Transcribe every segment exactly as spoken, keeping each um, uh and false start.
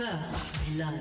First blood.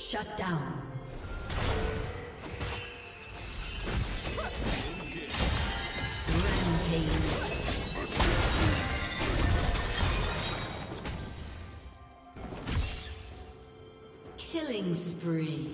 Shut down. Rampage. Killing spree.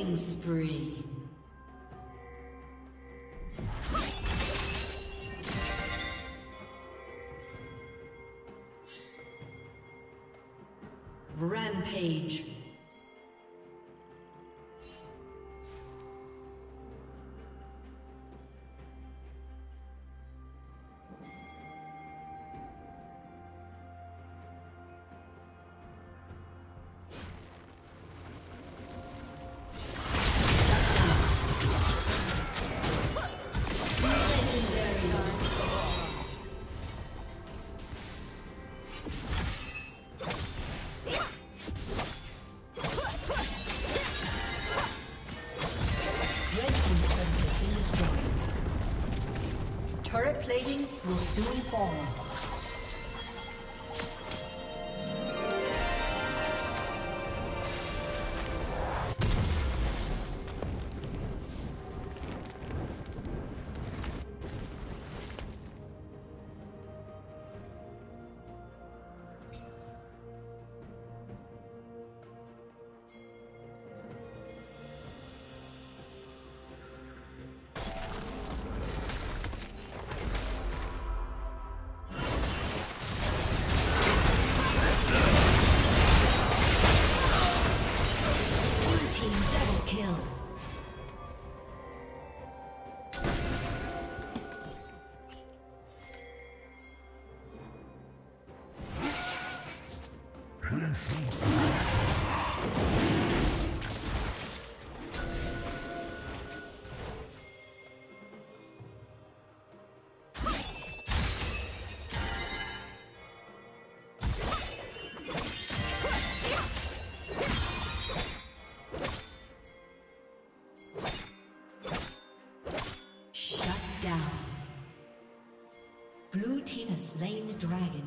Killing spree. Rampage. Turret plating will soon fall. Blue team has slain the dragon.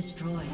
destroyed.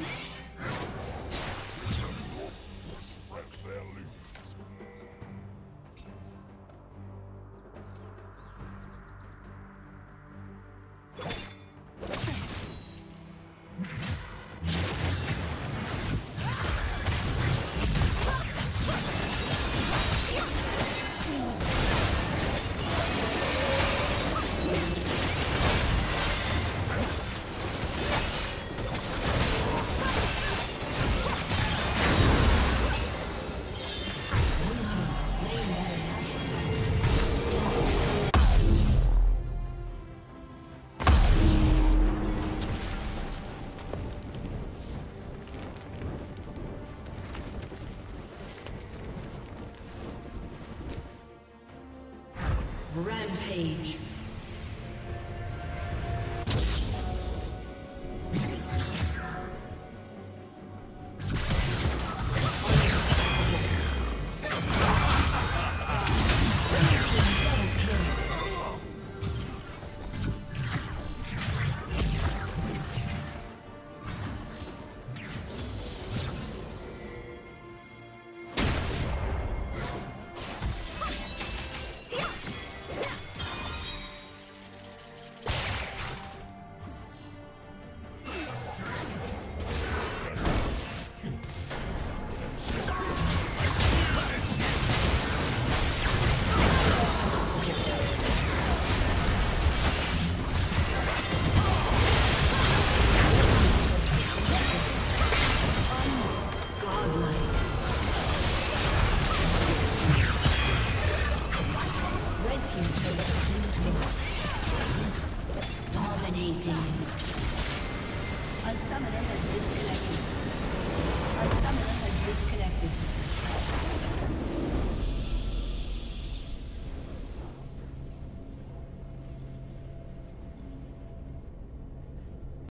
Rampage.